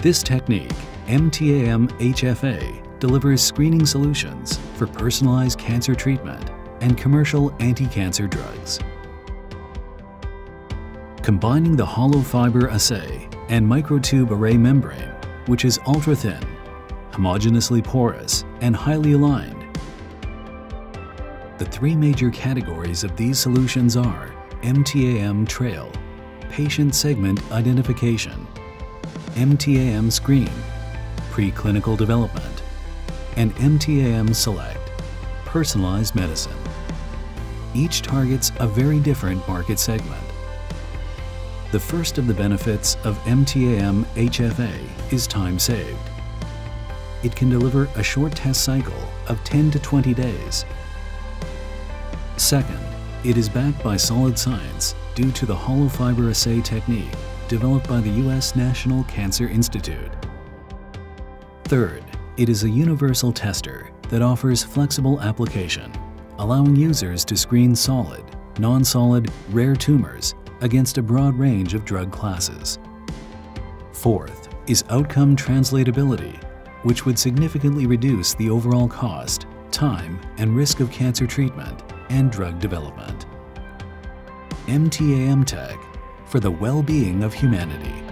This technique, MTAM HFA, delivers screening solutions for personalized cancer treatment and commercial anti-cancer drugs. Combining the hollow fiber assay and microtube array membrane, which is ultra-thin, homogeneously porous, and highly aligned. The three major categories of these solutions are MTAM Trail, patient segment identification, MTAM Screen, preclinical development, and MTAM Select, personalized medicine. Each targets a very different market segment. The first of the benefits of MTAM HFA is time saved. It can deliver a short test cycle of 10 to 20 days. Second, it is backed by solid science due to the hollow fiber assay technique developed by the U.S. National Cancer Institute. Third, it is a universal tester that offers flexible application, allowing users to screen solid, non-solid, rare tumors against a broad range of drug classes. Fourth is outcome translatability, which would significantly reduce the overall cost, time, and risk of cancer treatment and drug development. MTAMTech, for the well-being of humanity.